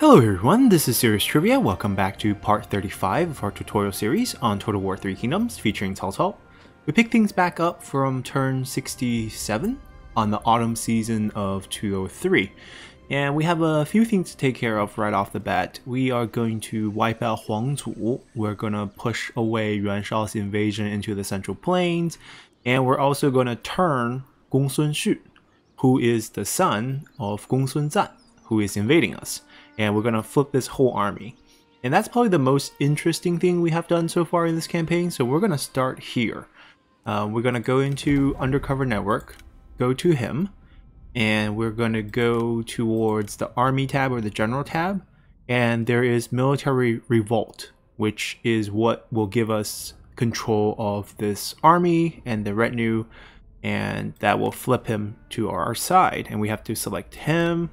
Hello everyone, this is Serious Trivia, welcome back to part 35 of our tutorial series on Total War: Three Kingdoms featuring Cao Cao. We pick things back up from turn 67 on the autumn season of 203, and we have a few things to take care of right off the bat. We are going to wipe out Huang Zu, we're going to push away Yuan Shao's invasion into the Central Plains, and we're also going to turn Gongsun Xu, who is the son of Gongsun Zan, who is invading us. And we're going to flip this whole army. And that's probably the most interesting thing we have done so far in this campaign, so we're going to start here. We're going to go into Undercover Network, go to him, and we're going to go towards the Army tab or the General tab, and there is Military Revolt, which is what will give us control of this army and the retinue, and that will flip him to our side. And we have to select him.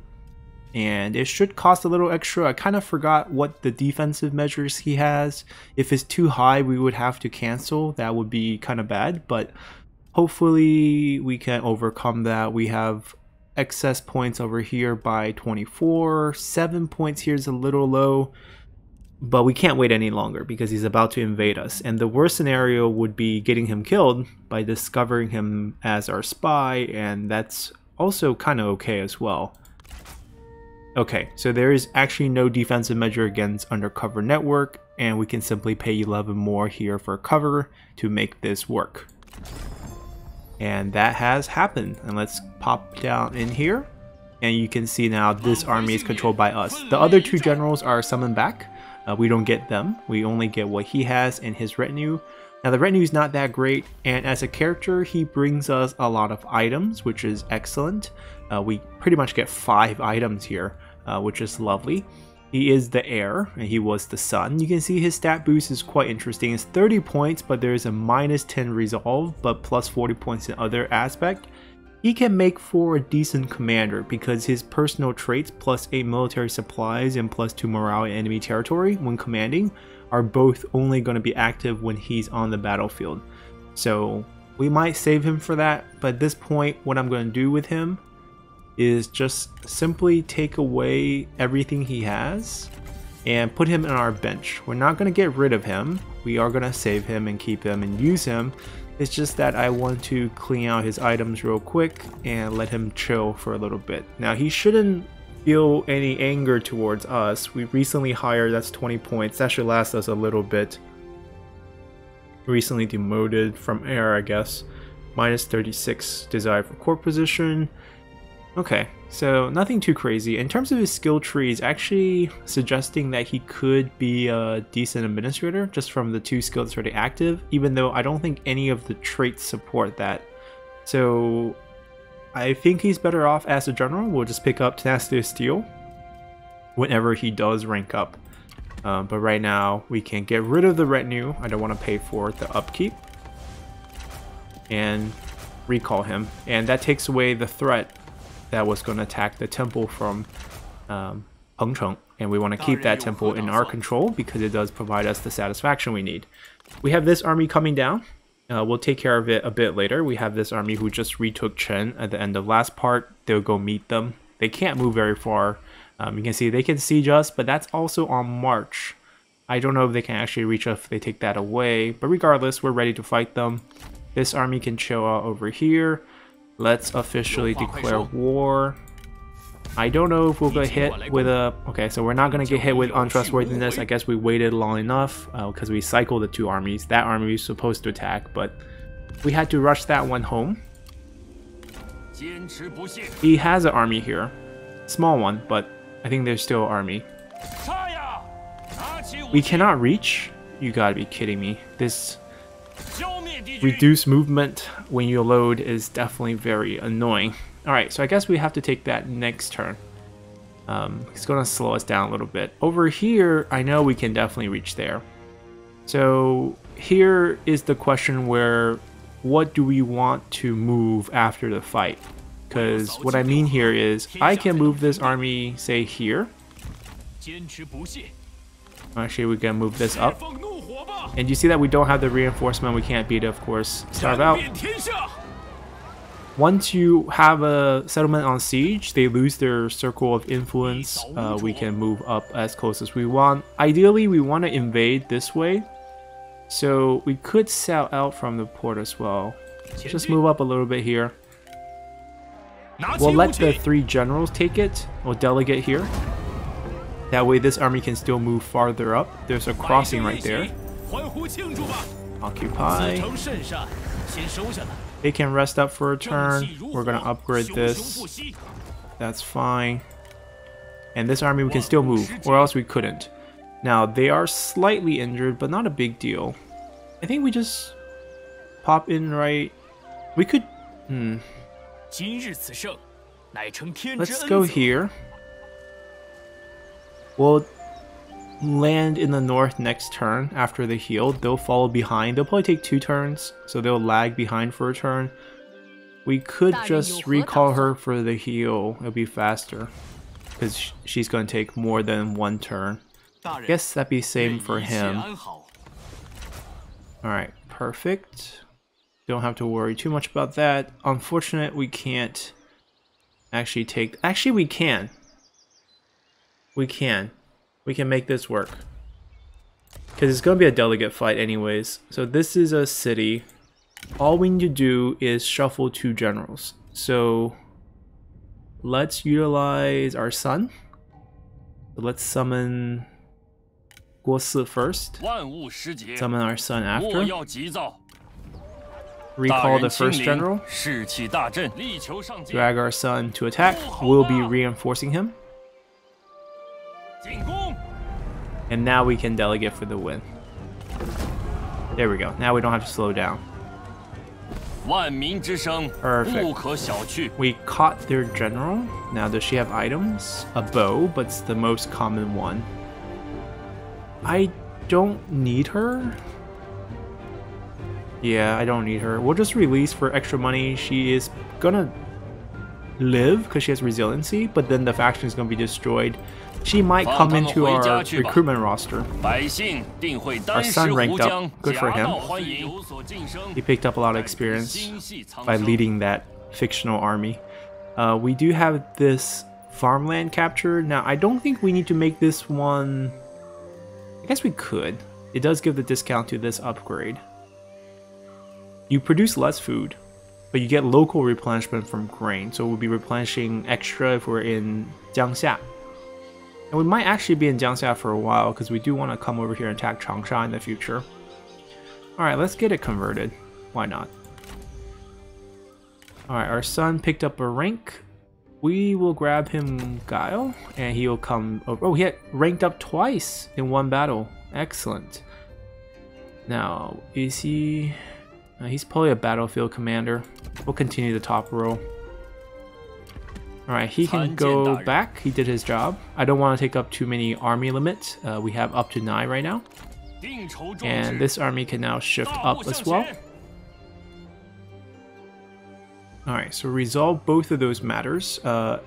And it should cost a little extra. I kind of forgot what the defensive measures he has. If it's too high, we would have to cancel. That would be kind of bad, but hopefully we can overcome that. We have excess points over here by 24. 7 points here is a little low, but we can't wait any longer because he's about to invade us. And the worst scenario would be getting him killed by discovering him as our spy, and that's also kind of okay as well. Okay, so there is actually no defensive measure against Undercover Network, and we can simply pay 11 more here for cover to make this work. And that has happened. And let's pop down in here, and you can see now this army is controlled by us. The other two generals are summoned back. We don't get them. We only get what he has and his retinue. Now the retinue is not that great, and as a character he brings us a lot of items, which is excellent. We pretty much get 5 items here, which is lovely. He is the heir, and he was the son. You can see his stat boost is quite interesting. It's 30 points, but there is a minus 10 resolve, but plus 40 points in other aspect. He can make for a decent commander because his personal traits plus 8 military supplies and plus 2 morale in enemy territory when commanding are both only going to be active when he's on the battlefield. So we might save him for that, but at this point what I'm going to do with him is just simply take away everything he has and put him in our bench. We're not going to get rid of him. We are going to save him and keep him and use him. It's just that I want to clean out his items real quick and let him chill for a little bit. Now he shouldn't feel any anger towards us. We recently hired, that's 20 points. That should last us a little bit. Recently demoted from heir, I guess. Minus 36 desire for core position. Okay, so nothing too crazy. In terms of his skill tree, it's actually suggesting that he could be a decent administrator just from the 2 skills already active, even though I don't think any of the traits support that. So I think he's better off as a general. We'll just pick up Tenacity of Steel whenever he does rank up. But right now we can get rid of the retinue. I don't want to pay for the upkeep. And recall him. And that takes away the threat that was going to attack the temple from Pengcheng, and we want to keep that temple in our control because it does provide us the satisfaction we need. We have this army coming down. We'll take care of it a bit later. We have this army who just retook Chen at the end of last part. They'll go meet them. They can't move very far. You can see they can siege us, but that's also on March. I don't know if they can actually reach us if they take that away, but regardless, we're ready to fight them. This army can chill out over here. Let's officially declare war. I don't know if we'll get hit with a... Okay, so we're not going to get hit with untrustworthiness. I guess we waited long enough because we cycled the 2 armies. That army was supposed to attack, but we had to rush that one home. He has an army here. Small one, but I think there's still an army. We cannot reach? You gotta be kidding me. This... reduced movement when you load is definitely very annoying. Alright, so I guess we have to take that next turn. It's going to slow us down a little bit. Over here, I know we can definitely reach there. So here is the question where what do we want to move after the fight? Because what I mean here is I can move this army, say, here. Actually, we can move this up. And you see that we don't have the reinforcement. We can't beat it, of course. Starve out. Once you have a settlement on siege, they lose their circle of influence. We can move up as close as we want. Ideally, we want to invade this way. So we could sail out from the port as well. Just move up a little bit here. We'll let the three generals take it. We'll delegate here. That way this army can still move farther up. There's a crossing right there. Occupy. They can rest up for a turn. We're going to upgrade this. That's fine. And this army we can still move, or else we couldn't. Now, they are slightly injured, but not a big deal. I think we just pop in right... We could... Let's go here. We'll land in the north next turn after they heal. They'll follow behind. They'll probably take two turns, so they'll lag behind for a turn. We could just recall her for the heal. It'll be faster, because she's going to take more than one turn. I guess that'd be same for him. Alright, perfect. Don't have to worry too much about that. Unfortunate, we can't actually take... Actually, we can. We can make this work. Because it's going to be a delegate fight anyways. So this is a city. All we need to do is shuffle two generals. So let's utilize our son. Let's summon... Guo Si first. Summon our son after. Recall the first general. Drag our son to attack. We'll be reinforcing him. And now we can delegate for the win. There we go. Now we don't have to slow down. Perfect. We caught their general. Now does she have items? A bow, but it's the most common one. I don't need her. Yeah, I don't need her. We'll just release for extra money. She is gonna live because she has resiliency, but then the faction is gonna be destroyed. She might come into our recruitment roster. Our son ranked up. Good for him. He picked up a lot of experience by leading that fictional army. We do have this farmland captured. Now, I don't think we need to make this one... I guess we could. It does give the discount to this upgrade. You produce less food, but you get local replenishment from grain, so we'll be replenishing extra if we're in Jiangxia. And we might actually be in Jiangxia for a while, because we do want to come over here and attack Changsha in the future. Alright, let's get it converted. Why not? Alright, our son picked up a rank. We will grab him Guile, and he'll come over. Oh, he had ranked up twice in one battle. Excellent. Now, is he... he's probably a battlefield commander. We'll continue the top row. Alright, he can go back. He did his job. I don't want to take up too many army limits. We have up to 9 right now. And this army can now shift up as well. Alright, so resolve both of those matters. Out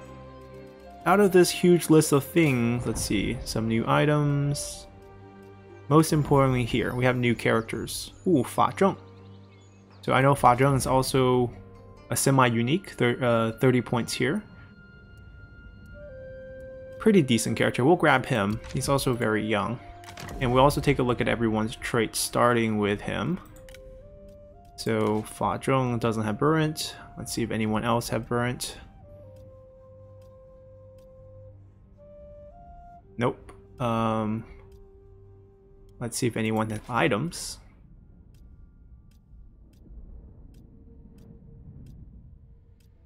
of this huge list of things, let's see, some new items. Most importantly here, we have new characters. Ooh, Fa Zheng. So I know Fa Zheng is also a semi-unique, 30 points here. Pretty decent character, we'll grab him. He's also very young. And we'll also take a look at everyone's traits starting with him. So Fa Zheng doesn't have Burrent. Let's see if anyone else have Burrent. Nope. Let's see if anyone has items.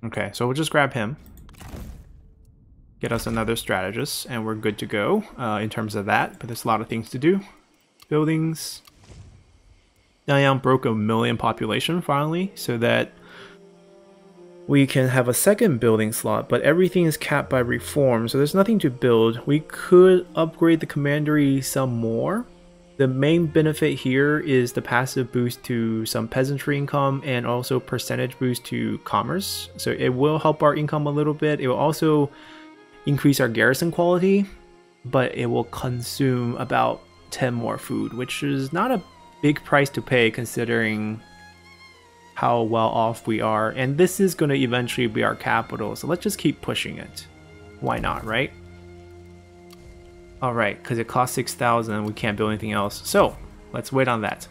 Okay, so we'll just grab him. Get us another strategist, and we're good to go in terms of that. But there's a lot of things to do. Buildings. Dayan broke 1 million population finally, so that we can have a second building slot, but everything is capped by reform, so there's nothing to build. We could upgrade the commandery some more. The main benefit here is the passive boost to some peasantry income and also percentage boost to commerce. So it will help our income a little bit. It will also increase our garrison quality, but it will consume about 10 more food, which is not a big price to pay considering how well off we are, and this is going to eventually be our capital, so let's just keep pushing it. Why not, right? Alright, because it costs 6,000, we can't build anything else, so let's wait on that.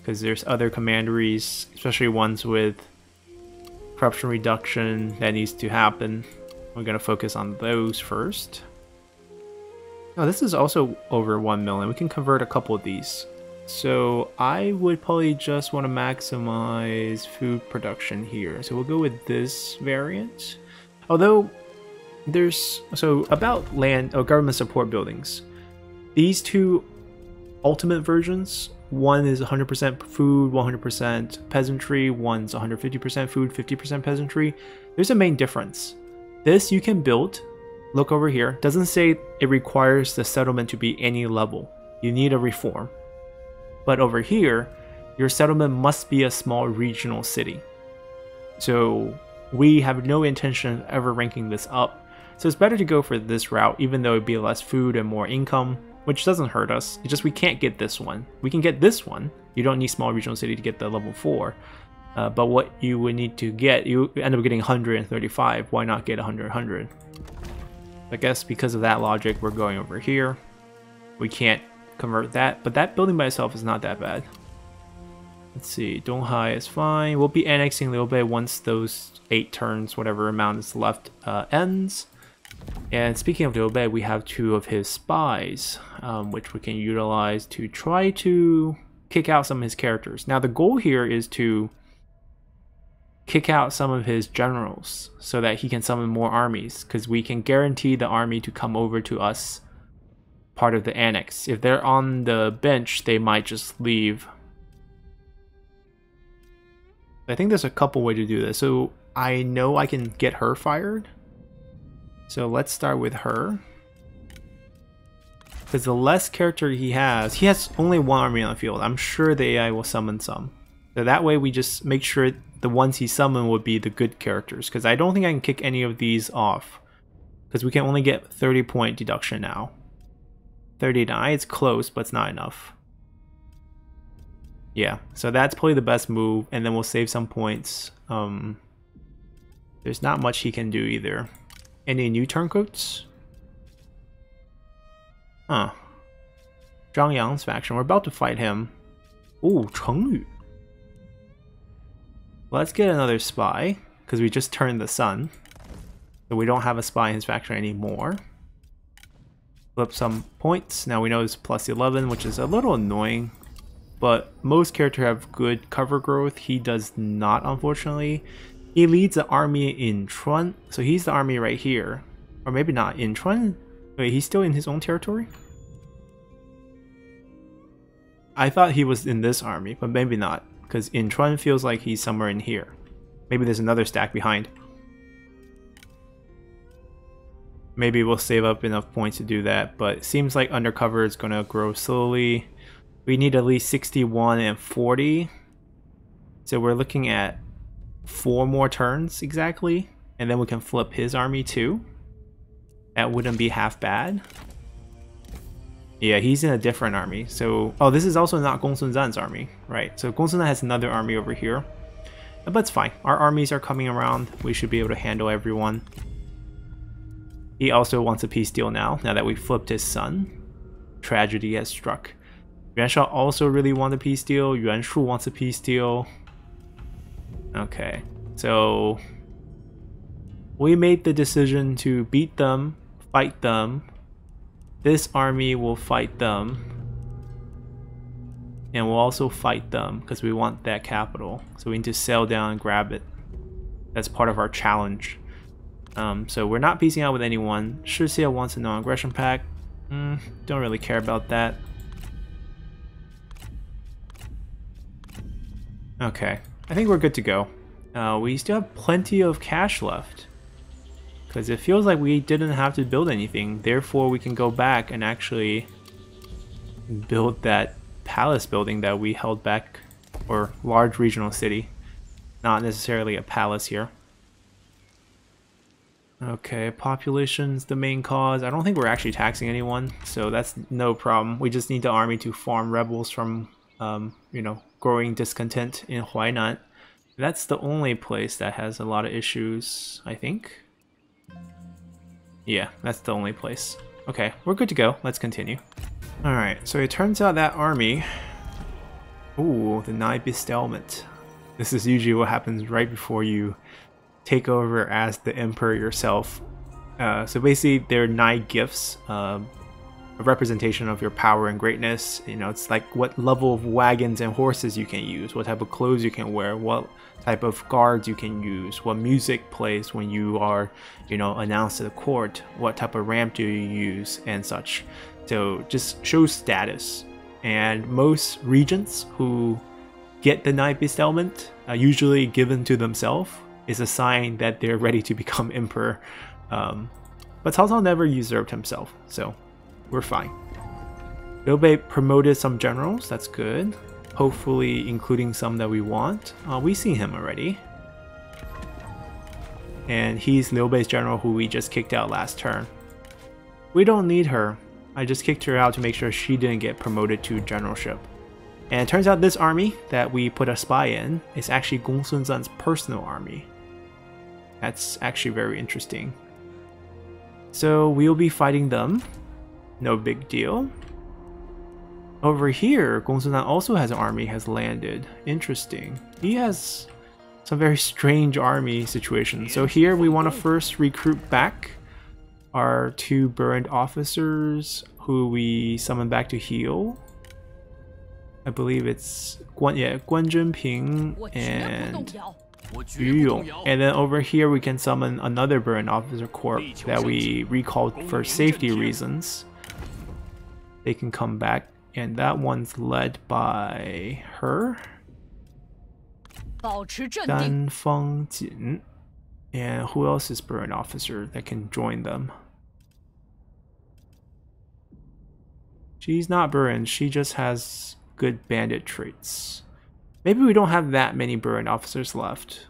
Because there's other commanderies, especially ones with corruption reduction that needs to happen. We're going to focus on those first. Now this is also over 1 million, we can convert a couple of these. So I would probably just want to maximize food production here. So we'll go with this variant. Although there's, so about land or government support buildings. These two ultimate versions, one is 100% food, 100% peasantry, one's 150% food, 50% peasantry. There's a main difference. This you can build, look over here, doesn't say it requires the settlement to be any level. You need a reform. But over here, your settlement must be a small regional city. So we have no intention of ever ranking this up. So it's better to go for this route, even though it'd be less food and more income, which doesn't hurt us. It's just we can't get this one. We can get this one. You don't need small regional city to get the level 4. But what you would need to get, you end up getting 135. Why not get 100? I guess because of that logic, we're going over here. We can't convert that, but that building by itself is not that bad. Let's see, Donghai is fine. We'll be annexing Liu Bei once those 8 turns, whatever amount is left, ends. And speaking of Liu Bei, we have 2 of his spies, which we can utilize to try to kick out some of his characters. Now the goal here is to kick out some of his generals so that he can summon more armies, because we can guarantee the army to come over to us part of the annex. If they're on the bench, they might just leave. I think there's a couple ways to do this. So I know I can get her fired. So let's start with her. Because the less character he has only 1 army on the field. I'm sure the AI will summon some. So that way we just make sure the ones he summoned would be the good characters. Because I don't think I can kick any of these off. Because we can only get 30-point deduction now. 39, it's close, but it's not enough. Yeah, so that's probably the best move, and then we'll save some points. There's not much he can do either. Any new turncoats? Huh. Zhang Yang's faction, we're about to fight him. Ooh, Cheng Yu. Let's get another spy, because we just turned the sun. So we don't have a spy in his faction anymore. Flip some points. Now we know it's plus 11, which is a little annoying, but most characters have good cover growth. He does not, unfortunately. He leads the army in Trun, so he's the army right here. Or maybe not in Trun. Wait, he's still in his own territory? I thought he was in this army, but maybe not, because in Trun feels like he's somewhere in here. Maybe there's another stack behind. Maybe we'll save up enough points to do that, but it seems like undercover is going to grow slowly. We need at least 61 and 40. So we're looking at 4 more turns exactly, and then we can flip his army too. That wouldn't be half bad. Yeah, he's in a different army. So, oh, this is also not Gongsun Zan's army, right? So Gongsun Zan has another army over here. But it's fine. Our armies are coming around. We should be able to handle everyone. He also wants a peace deal now that we flipped his son. Tragedy has struck. Yuan Shao also really wants a peace deal. Yuan Shu wants a peace deal. Okay, so we made the decision to beat them, fight them. This army will fight them. And we'll also fight them because we want that capital. So we need to sail down and grab it. That's part of our challenge. So we're not piecing out with anyone. Shixia wants a non-aggression pact. Don't really care about that. Okay, I think we're good to go. We still have plenty of cash left. Because it feels like we didn't have to build anything. Therefore, we can go back and actually build that palace building that we held back. Or large regional city. Not necessarily a palace here. Okay, population's the main cause. I don't think we're actually taxing anyone, so that's no problem. We just need the army to farm rebels from, growing discontent in Huainan. That's the only place that has a lot of issues, I think. Yeah, that's the only place. Okay, we're good to go. Let's continue. Alright, so it turns out that army... Ooh, the Nine Bestowment. This is usually what happens right before you take over as the emperor yourself. So basically, they're 9 gifts, a representation of your power and greatness. You know, it's like what level of wagons and horses you can use, what type of clothes you can wear, what type of guards you can use, what music plays when you are, you know, announced to the court, what type of ramp do you use, and such. So just shows status. And most regents who get the Nine Bestowment, usually given to themselves, is a sign that they're ready to become emperor. But Cao Cao never usurped himself, so we're fine. Liu Bei promoted some generals, that's good. Hopefully including some that we want. We see him already. And he's Liu Bei's general who we just kicked out last turn. We don't need her. I just kicked her out to make sure she didn't get promoted to generalship. And it turns out this army that we put a spy in is actually Gongsun Zan's personal army. That's actually very interesting. So we'll be fighting them. No big deal. Over here, Gongsun Zan also has an army, has landed. Interesting. He has some very strange army situation. So here we want to first recruit back our 2 burned officers who we summon back to heal. I believe it's Guan Zhenping and Yu Yong. And then over here we can summon another burned officer corps that we recalled for safety reasons. They can come back, and that one's led by her, Danfeng Jin. And who else is burned officer that can join them? She's not burned, she just has good bandit traits. Maybe we don't have that many burned officers left.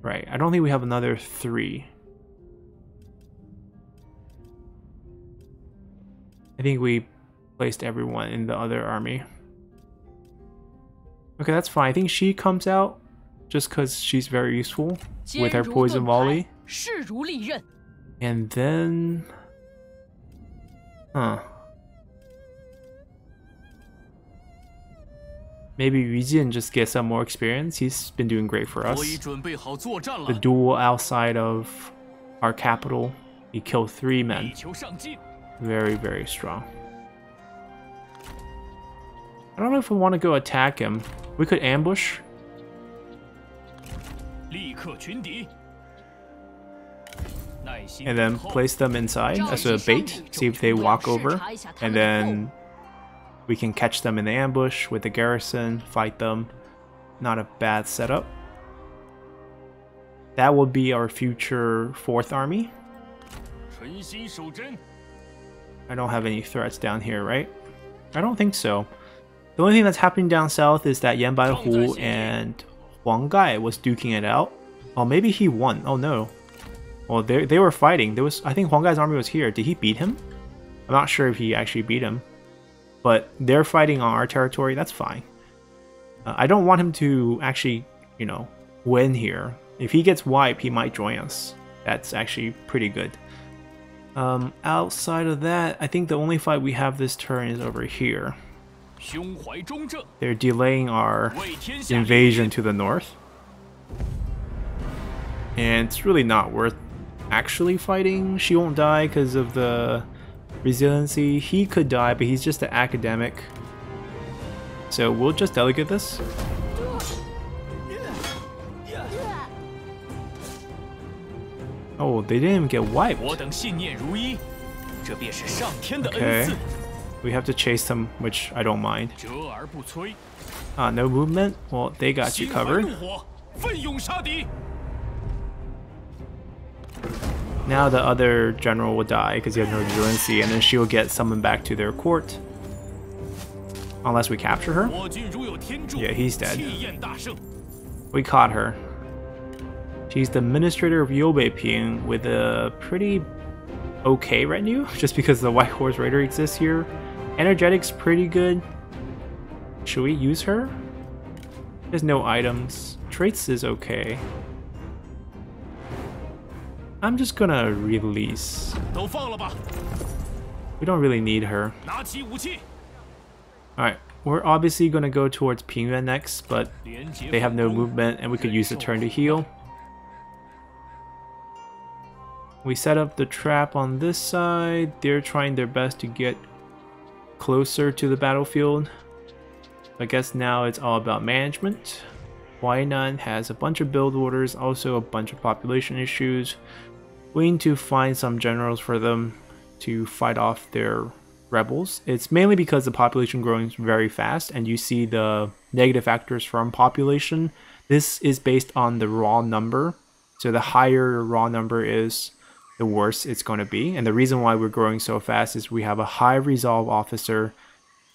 Right, I don't think we have another 3. I think we placed everyone in the other army. Okay, that's fine. I think she comes out just because she's very useful with her poison volley. And then... Huh. Maybe Yu Jin just gets some more experience. He's been doing great for us. The duel outside of our capital. He killed 3 men. Very, very strong. I don't know if we want to go attack him. We could ambush. And then place them inside as a bait. See if they walk over. And then we can catch them in the ambush with the garrison. Fight them. Not a bad setup. That will be our future 4th army. I don't have any threats down here, right? I don't think so. The only thing that's happening down south is that Yan Baihu and Huang Gai was duking it out. Oh, maybe he won. Oh no. Well, they were fighting. There was, I think Huang Gai's army was here. Did he beat him? I'm not sure if he actually beat him. But they're fighting on our territory. That's fine. I don't want him to actually, you know, win here. If he gets wiped, he might join us. That's actually pretty good. Outside of that, I think the only fight we have this turn is over here. They're delaying our invasion to the north. And it's really not worth actually fighting. She won't die because of the resiliency. He could die, but he's just an academic. So we'll just delegate this. Oh, they didn't even get wiped. Okay. We have to chase them, which I don't mind. Ah, no movement? Well, they got you covered. Now the other general will die because he has no resiliency, and then she'll get summoned back to their court. Unless we capture her? Yeah, he's dead. We caught her. She's the administrator of Yubei Ping with a pretty okay retinue, just because the White Horse Raider exists here. Energetic's pretty good. Should we use her? There's no items. Traits is okay. I'm just gonna release. We don't really need her. Alright, we're obviously gonna go towards Pingyuan next, but they have no movement and we could use the turn to heal. We set up the trap on this side. They're trying their best to get closer to the battlefield. I guess now it's all about management. Huainan has a bunch of build orders, also a bunch of population issues. We need to find some generals for them to fight off their rebels. It's mainly because the population growing very fast and you see the negative factors from population. This is based on the raw number. So the higher your raw number is, the worse it's going to be. And the reason why we're growing so fast is we have a high resolve officer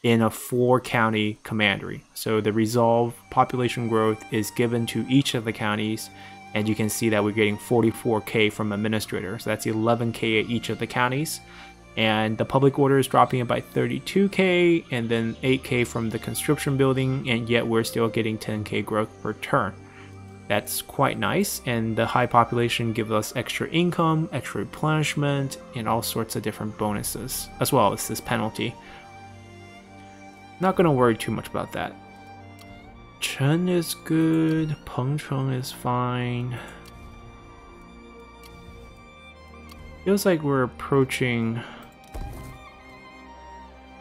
in a 4-county commandery. So the resolve population growth is given to each of the counties, and you can see that we're getting 44k from administrator. So that's 11k at each of the counties, and the public order is dropping it by 32k and then 8k from the conscription building, and yet we're still getting 10k growth per turn. That's quite nice, and the high population gives us extra income, extra replenishment, and all sorts of different bonuses, as well as this penalty. Not gonna worry too much about that. Chen is good, Pengcheng is fine. Feels like we're approaching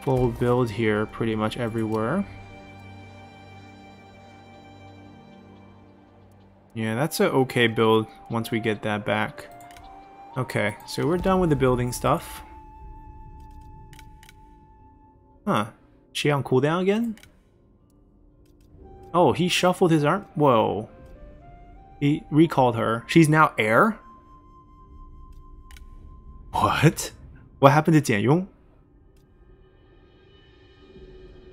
full build here pretty much everywhere. Yeah, that's an okay build once we get that back. Okay, so we're done with the building stuff. Huh. She on cooldown again? Oh, he shuffled his arm? Whoa. He recalled her. She's now heir? What? What happened to Jian Yong?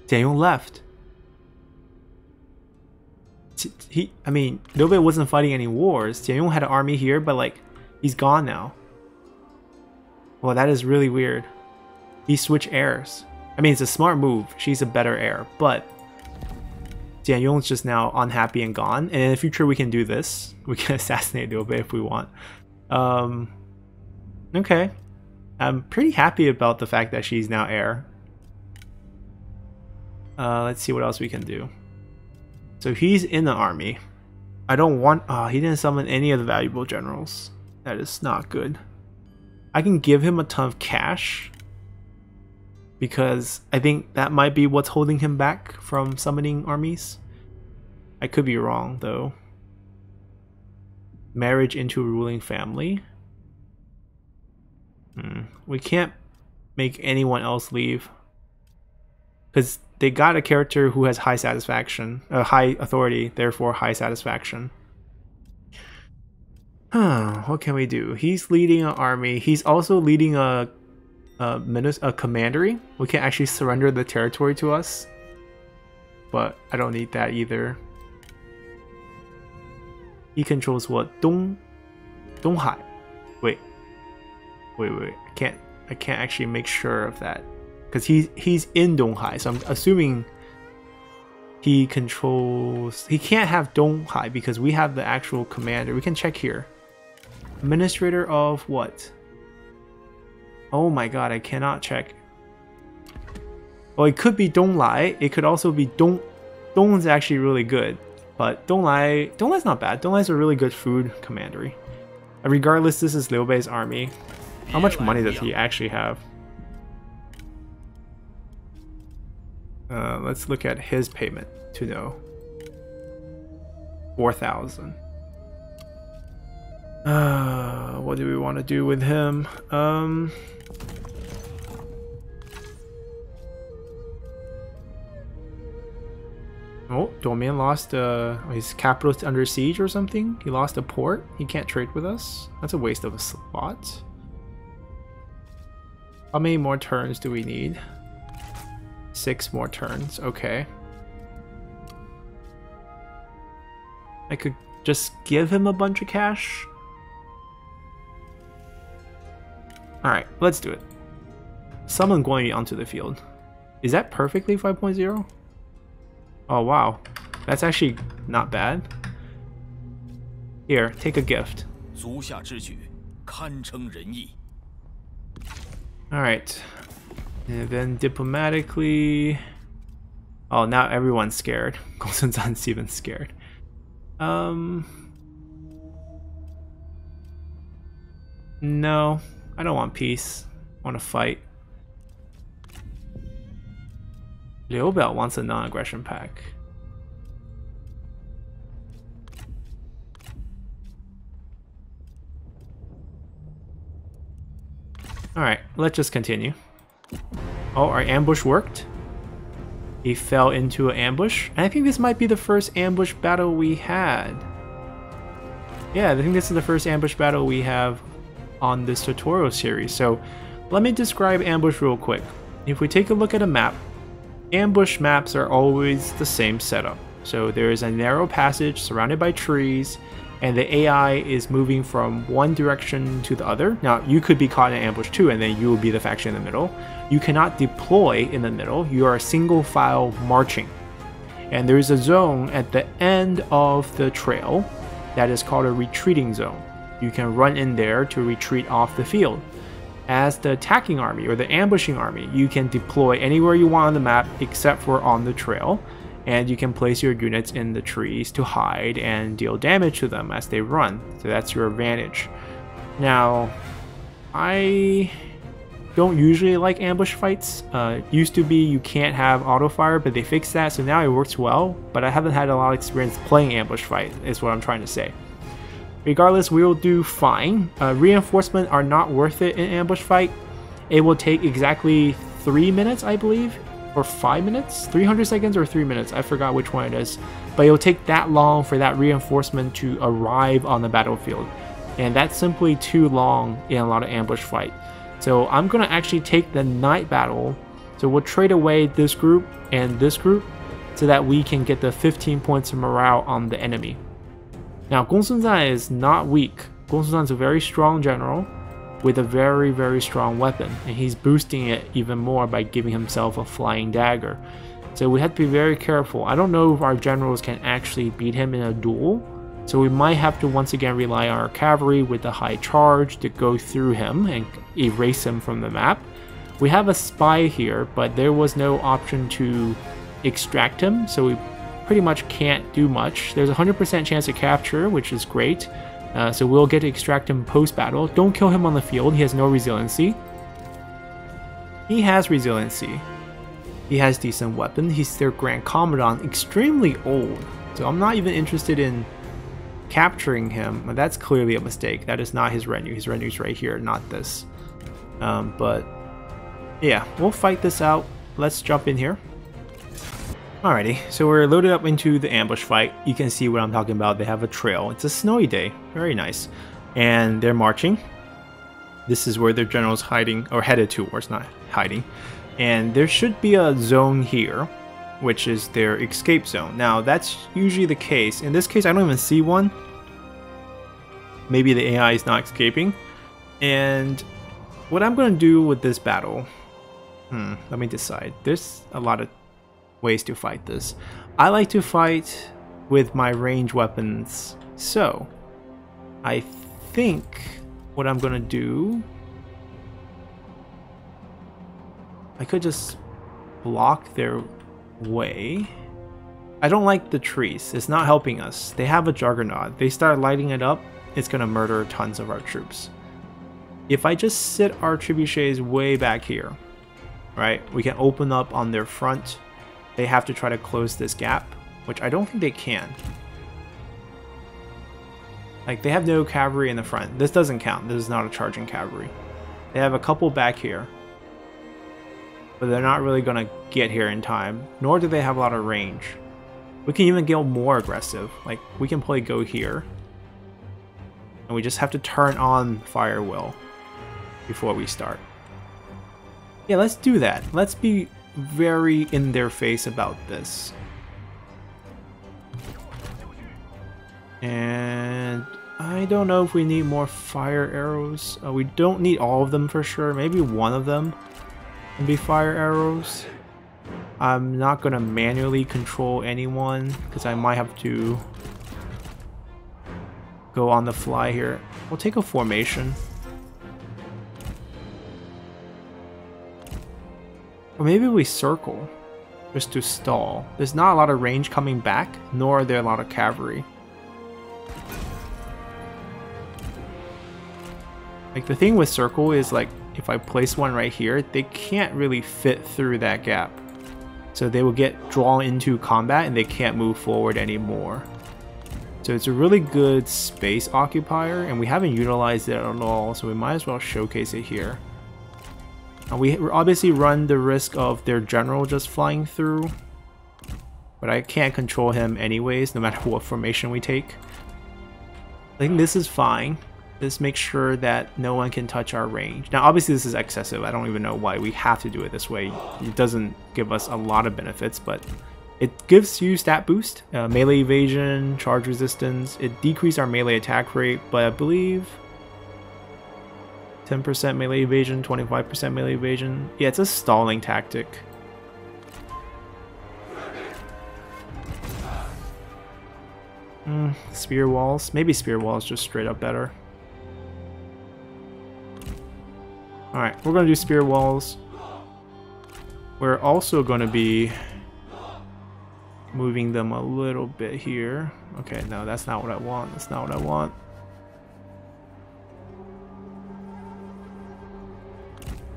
Jian Yong left. I mean, Liu Bei wasn't fighting any wars. Jian Yong had an army here, but like, he's gone now. Well, that is really weird. He switched heirs. I mean, it's a smart move. She's a better heir, but Jian Yong's just now unhappy and gone. And in the future, we can do this. We can assassinate Liu Bei if we want. Okay. I'm pretty happy about the fact that she's now heir. Let's see what else we can do. So he's in the army. I don't want... he didn't summon any of the valuable generals. That is not good. I can give him a ton of cash, because I think that might be what's holding him back from summoning armies. I could be wrong, though. Marriage into a ruling family. We can't make anyone else leave, because they got a character who has high satisfaction, high authority, therefore high satisfaction. What can we do? He's leading an army. He's also leading a commandery. We can actually surrender the territory to us, but I don't need that either. He controls what? Donghai. Wait. I can't actually make sure of that, because he's in Donghai, so I'm assuming he controls. He can't have Donghai because we have the actual commander. We can check here. Administrator of what? Oh my god, I cannot check. Well, it could be Donglai. It could also be Dong's actually really good. But Donglai's not bad. Donglai's a really good food commandery. And regardless, this is Liu Bei's army. How much money does he actually have? Let's look at his payment to know. 4,000. What do we want to do with him? Oh, Domain lost his capital's under siege or something. He lost a port. He can't trade with us. That's a waste of a slot. How many more turns do we need? 6 more turns. Okay. I could just give him a bunch of cash. Alright, let's do it. Summon Guan Yu onto the field. Is that perfectly 5.0? Oh wow, that's actually Not bad. Here, take a gift. Alright. And then diplomatically... Oh, now everyone's scared. Gongsun Zan's even scared. No, I don't want peace. I want to fight. Liu Bei wants a non-aggression pact. Alright, let's just continue. Oh, our ambush worked. He fell into an ambush. And I think this might be the first ambush battle we had. Yeah, I think this is the first ambush battle we have on this tutorial series. So let me describe ambush real quick. If we take a look at a map, ambush maps are always the same setup. So there is a narrow passage surrounded by trees, and the AI is moving from one direction to the other. Now you could be caught in ambush too, and then you will be the faction in the middle. You cannot deploy in the middle. You are a single file marching. And there is a zone at the end of the trail that is called a retreating zone. You can run in there to retreat off the field. As the attacking army or the ambushing army, you can deploy anywhere you want on the map except for on the trail, and you can place your units in the trees to hide and deal damage to them as they run. So that's your advantage. Now, I don't usually like ambush fights. It used to be you can't have auto fire, but they fixed that, so now it works well. But I haven't had a lot of experience playing ambush fight, is what I'm trying to say. Regardless, we will do fine. Reinforcements are not worth it in ambush fight. It will take exactly 3 minutes, I believe, or 5 minutes, 300 seconds or 3 minutes. I forgot which one it is, but it will take that long for that reinforcement to arrive on the battlefield. And that's simply too long in a lot of ambush fight. So I'm gonna actually take the night battle. So we'll trade away this group and this group so that we can get the 15 points of morale on the enemy. Now, Gongsun Zan is not weak. Gongsun Zan is a very strong general with a very, very strong weapon, and he's boosting it even more by giving himself a flying dagger. So we have to be very careful. I don't know if our generals can actually beat him in a duel, so we might have to once again rely on our cavalry with the high charge to go through him and erase him from the map. We have a spy here, but there was no option to extract him, so we pretty much can't do much. There's a 100% chance to capture, which is great. So we'll get to extract him post-battle. Don't kill him on the field. He has no resiliency. He has resiliency. He has decent weapon. He's their Grand Commandant, extremely old. So I'm not even interested in capturing him. Well, that's clearly a mistake. That is not his retinue. His retinue's right here, not this. But yeah, we'll fight this out. Let's jump in here. Alrighty, so we're loaded up into the ambush fight. You can see what I'm talking about. They have a trail. It's a snowy day. Very nice. And they're marching. This is where their general's hiding, or headed towards, not hiding. And there should be a zone here, which is their escape zone. Now, that's usually the case. In this case, I don't even see one. Maybe the AI is not escaping. And what I'm going to do with this battle... let me decide. There's a lot of ways to fight this. I like to fight with my range weapons, so I think what I'm gonna do, I could just block their way. I don't like the trees. It's not helping us. They have a juggernaut. They start lighting it up, it's gonna murder tons of our troops. If I just sit our trebuchets way back here, right, we can open up on their front. They have to try to close this gap, which I don't think they can. Like, they have no cavalry in the front. This doesn't count. This is not a charging cavalry. They have a couple back here, but they're not really going to get here in time, nor do they have a lot of range. We can even get more aggressive. Like, we can probably go here, and we just have to turn on fire will before we start. Yeah, let's do that. Let's be very in their face about this. And I don't know if we need more fire arrows. We don't need all of them for sure. Maybe one of them can be fire arrows. I'm not gonna manually control anyone because I might have to go on the fly here. We'll take a formation. Or maybe we circle just to stall. There's not a lot of range coming back, nor are there a lot of cavalry. Like the thing with circle is like if I place one right here, they can't really fit through that gap. So they will get drawn into combat and they can't move forward anymore. So it's a really good space occupier and we haven't utilized it at all, so we might as well showcase it here. We obviously run the risk of their general just flying through, but I can't control him anyways, no matter what formation we take. I think this is fine. Just make sure that no one can touch our range. Now obviously this is excessive, I don't even know why we have to do it this way. It doesn't give us a lot of benefits, but it gives you stat boost, melee evasion, charge resistance. It decreased our melee attack rate, but I believe 10% melee evasion, 25% melee evasion. Yeah, it's a stalling tactic. Spear walls. Maybe spear walls just straight up better. Alright, we're going to do spear walls. We're also going to be moving them a little bit here. Okay, no, that's not what I want. That's not what I want.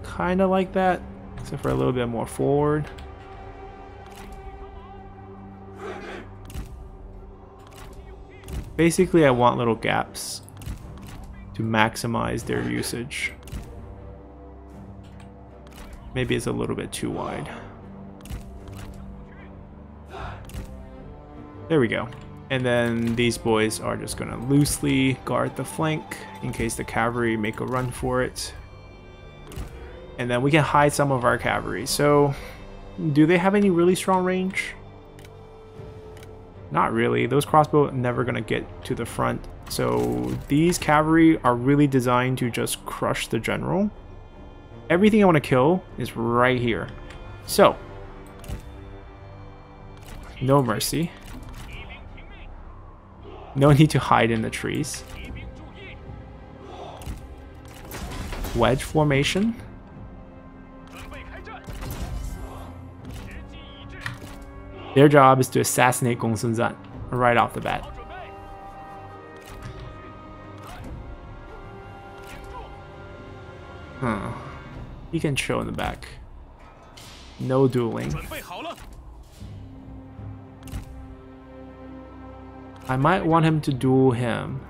Kind of like that, except for a little bit more forward. Basically, I want little gaps to maximize their usage. Maybe it's a little bit too wide. There we go. And then these boys are just going to loosely guard the flank in case the cavalry make a run for it. And then we can hide some of our cavalry. So, do they have any really strong range? Not really. Those crossbow are never going to get to the front. So, these cavalry are really designed to just crush the general. Everything I want to kill is right here. So, no mercy. No need to hide in the trees. Wedge formation. Their job is to assassinate Gongsun Zan right off the bat. Huh. He can chill in the back. No dueling. I might want him to duel him.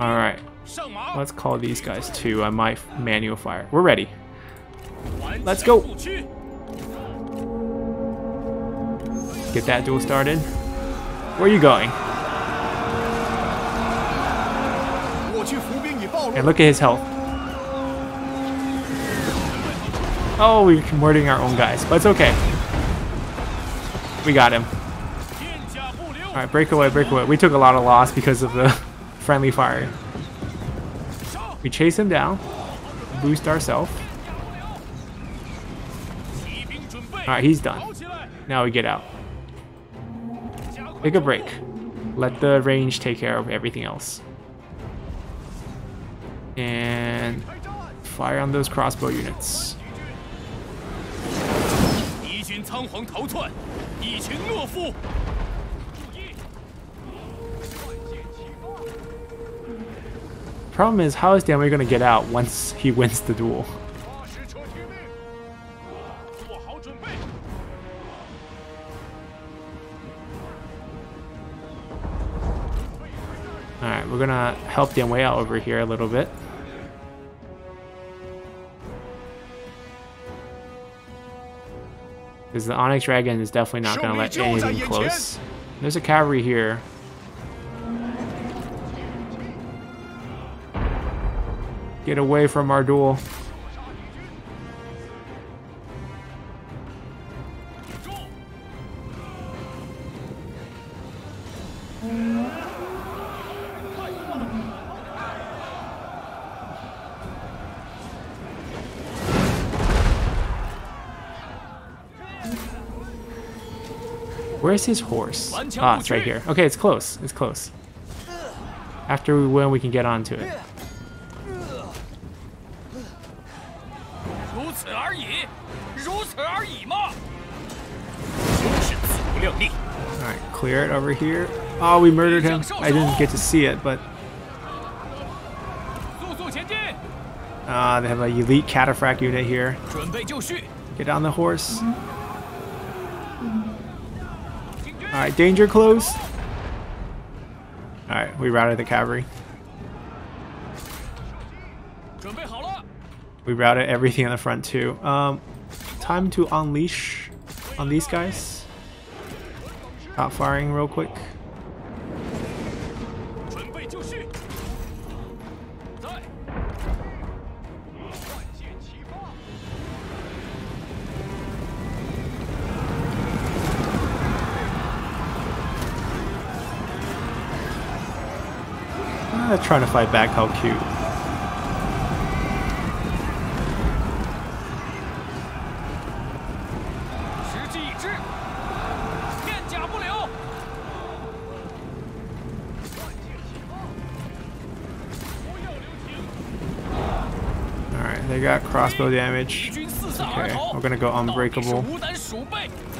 Alright. Let's call these guys too. I might manual fire. We're ready. Let's go! Get that duel started. Where are you going? And look at his health. Oh, we're murdering our own guys, but it's okay. We got him. Alright, break away, break away. We took a lot of loss because of the friendly fire. We chase him down, boost ourselves. Alright, he's done. Now we get out. Take a break. Let the range take care of everything else. And fire on those crossbow units. Problem is, how is Danwei going to get out once he wins the duel? Alright, we're going to help Danwei out over here a little bit. Because the Onyx Dragon is definitely not going to let anything close. There's a cavalry here. Get away from our duel. Where's his horse? Ah, it's right here. Okay, it's close. It's close. After we win, we can get onto it. Alright, clear it over here. Oh, we murdered him. I didn't get to see it, but... they have an elite cataphract unit here. Get on the horse. Alright, danger close. Alright, we routed the cavalry. We routed everything on the front too. Time to unleash on these guys. Stop firing real quick. Trying to fight back, how cute. Alright, they got crossbow damage. It's okay, we're gonna go unbreakable.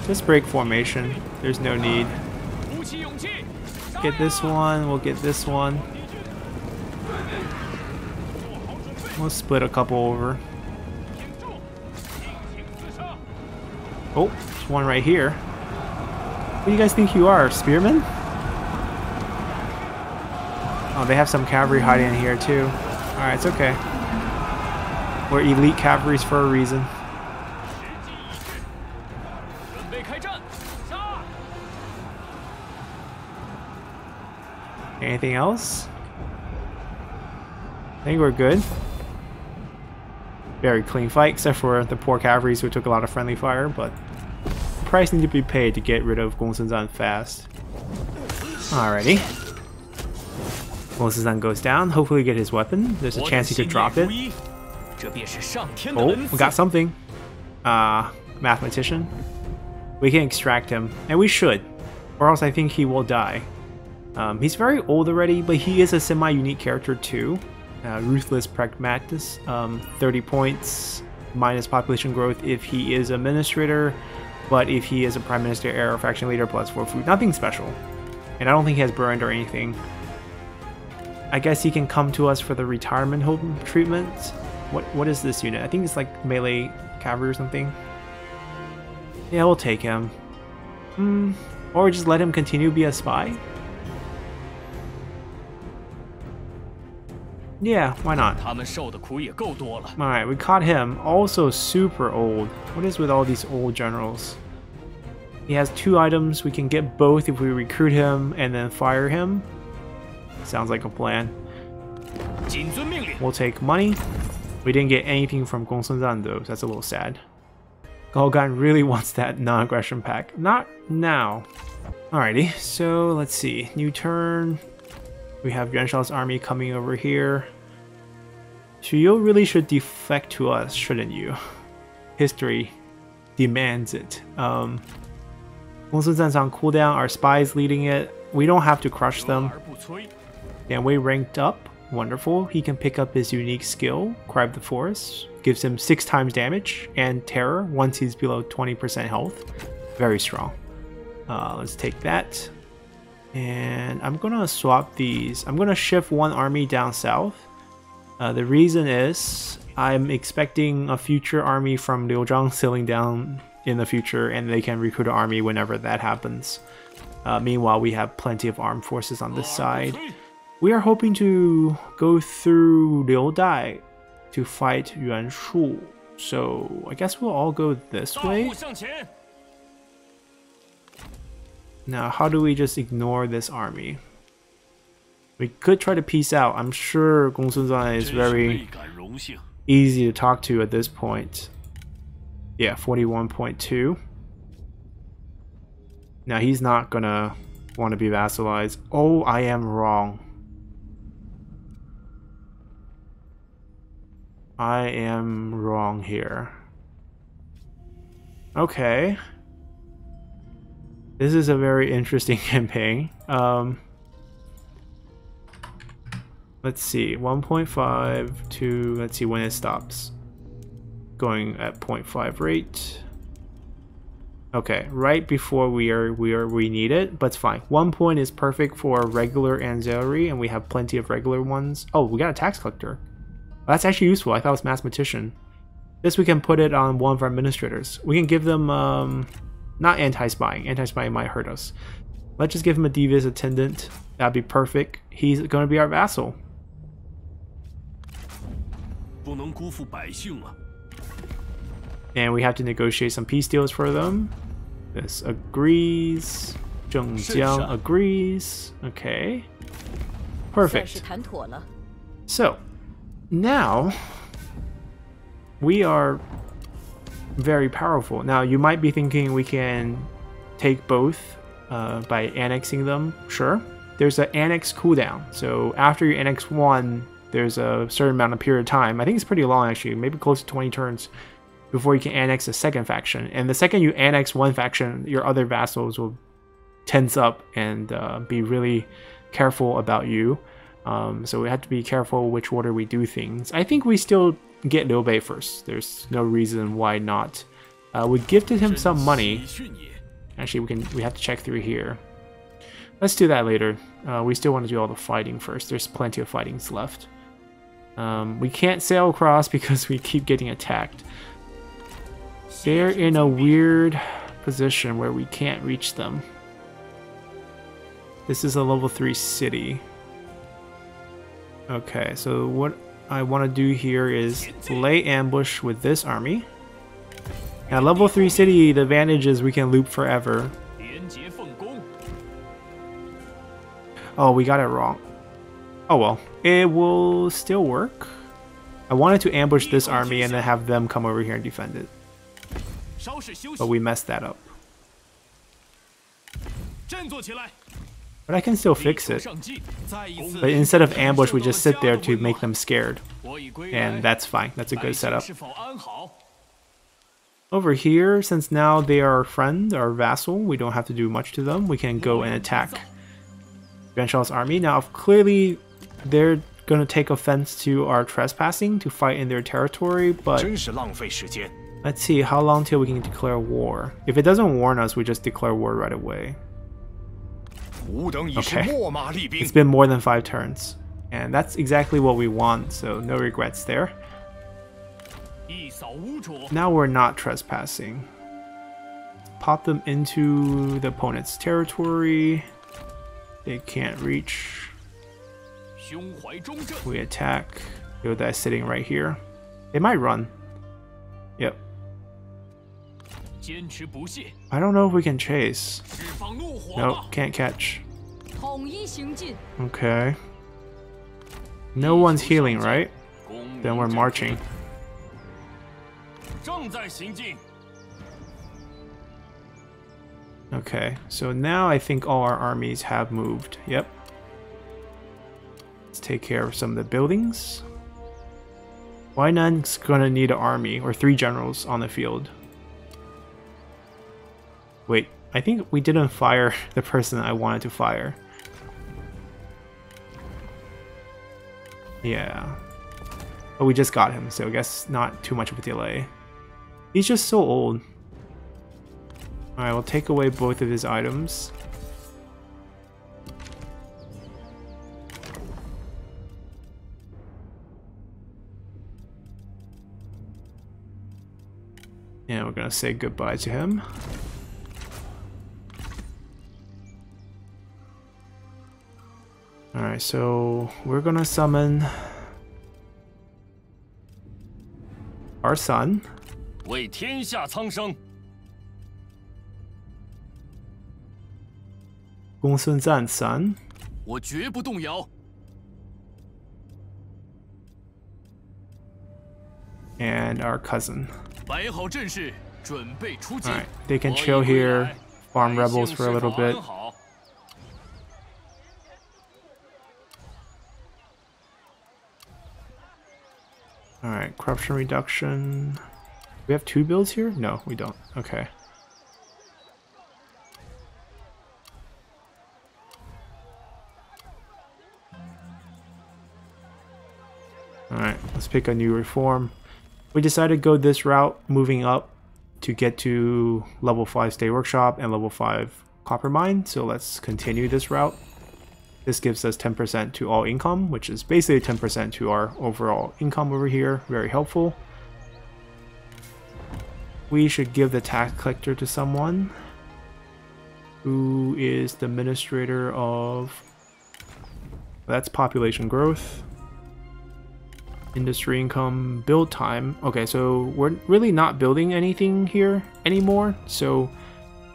Just break formation, there's no need. Get this one, we'll get this one. We'll split a couple over. Oh, there's one right here. What do you guys think you are, spearmen? Oh, they have some cavalry hiding in here too. Alright, it's okay. We're elite cavalries for a reason. Anything else? I think we're good. Very clean fight, except for the poor cavalries who took a lot of friendly fire, but the price needs to be paid to get rid of Gongsun Zan fast. Alrighty. Gongsun Zan goes down. Hopefully we get his weapon. There's a chance he could drop it. Oh, we got something. Mathematician. We can extract him, and we should, or else I think he will die. He's very old already, but he is a semi-unique character too. Ruthless Pragmatist, 30 points minus population growth if he is administrator, but if he is a prime minister, heir, or faction leader, plus 4 food. Nothing special, and I don't think he has burned or anything. I guess he can come to us for the retirement home treatment. What is this unit? I think it's like melee cavalry or something. Yeah, we'll take him. Or just let him continue to be a spy. Yeah, why not? Alright, we caught him. Also super old. What is with all these old generals? He has 2 items. We can get both if we recruit him and then fire him. Sounds like a plan. We'll take money. We didn't get anything from Gongsun Zan though. That's a little sad. Golgan really wants that non-aggression pack. Not now. Alrighty, so let's see. New turn. We have Yuan Shao's army coming over here. Shuyo really should defect to us, shouldn't you? History demands it. Gongsun Zan's on cooldown, our spies leading it. We don't have to crush them. And we ranked up. Wonderful. He can pick up his unique skill, Crab the Forest. Gives him 6 times damage and terror once he's below 20% health. Very strong. Let's take that. And I'm gonna swap these. I'm gonna shift one army down south. The reason is I'm expecting a future army from Liu Zhang sailing down in the future, and they can recruit an army whenever that happens. Meanwhile, we have plenty of armed forces on this side. We are hoping to go through Liu Dai to fight Yuan Shu. So I guess we'll all go this way. Now, how do we just ignore this army? We could try to peace out. I'm sure Gongsun Zan is very easy to talk to at this point. Yeah, 41.2. Now, he's not gonna want to be vassalized. Oh, I am wrong. I am wrong here. Okay. This is a very interesting campaign. Let's see, 1.5 to, let's see when it stops. Going at 0.5 rate. Okay, right before we need it, but it's fine. 1 point is perfect for regular ancillary, and we have plenty of regular ones. Oh, we got a tax collector. That's actually useful. I thought it was mathematician. This we can put it on one of our administrators. We can give them not anti-spying. Anti-spying might hurt us. Let's just give him a devious attendant. That'd be perfect. He's gonna be our vassal. And we have to negotiate some peace deals for them. This agrees. Zhengjiang agrees. Okay. Perfect. So, now, we are very powerful. Now, you might be thinking we can take both by annexing them. Sure. There's an annex cooldown. So, after you annex one, there's a certain amount of period of time. I think it's pretty long, actually. Maybe close to 20 turns. Before you can annex a second faction. And the second you annex one faction, your other vassals will tense up and be really careful about you. So we have to be careful which order we do things. I think we still get Liu Bei first. There's no reason why not. We gifted him some money. Actually, we have to check through here. Let's do that later. We still want to do all the fighting first. There's plenty of fightings left. We can't sail across because we keep getting attacked. They're in a weird position where we can't reach them. This is a level 3 city. Okay, so what I want to do here is lay ambush with this army. Now, level 3 city, the advantage is we can loop forever. Oh, we got it wrong. Oh well, it will still work. I wanted to ambush this army and then have them come over here and defend it. But we messed that up. But I can still fix it. But instead of ambush, we just sit there to make them scared. And that's fine. That's a good setup. Over here, since now they are our friend, our vassal, we don't have to do much to them. We can go and attack Yuan Shao's army. Now, clearly, they're going to take offense to our trespassing to fight in their territory, but... Let's see how long till we can declare war. If it doesn't warn us, we just declare war right away. Okay. It's been more than 5 turns. And that's exactly what we want, so no regrets there. Now we're not trespassing. Pop them into the opponent's territory. They can't reach. We attack. Liu Dai sitting right here. They might run. Yep. I don't know if we can chase. Nope, can't catch. Okay. No one's healing, right? Then we're marching. Okay, so now I think all our armies have moved. Yep. Let's take care of some of the buildings. Huainan's gonna need an army or 3 generals on the field. Wait, I think we didn't fire the person I wanted to fire. Yeah. But we just got him, so I guess not too much of a delay. He's just so old. Alright, we'll take away both of his items. And we're gonna say goodbye to him. Alright, so we're gonna summon our son. Gongsun Zan's son. And our cousin. Alright, they can chill here, farm rebels for a little bit. Alright, corruption reduction. We have 2 builds here? No, we don't. Okay. let's pick a new reform. We decided to go this route, moving up to get to level 5 Stay Workshop and level 5 Copper Mine. So let's continue this route. This gives us 10% to all income, which is basically 10% to our overall income over here. Very helpful. We should give the tax collector to someone who is the administrator of... That's population growth. Industry income, build time. Okay, so we're really not building anything here anymore. So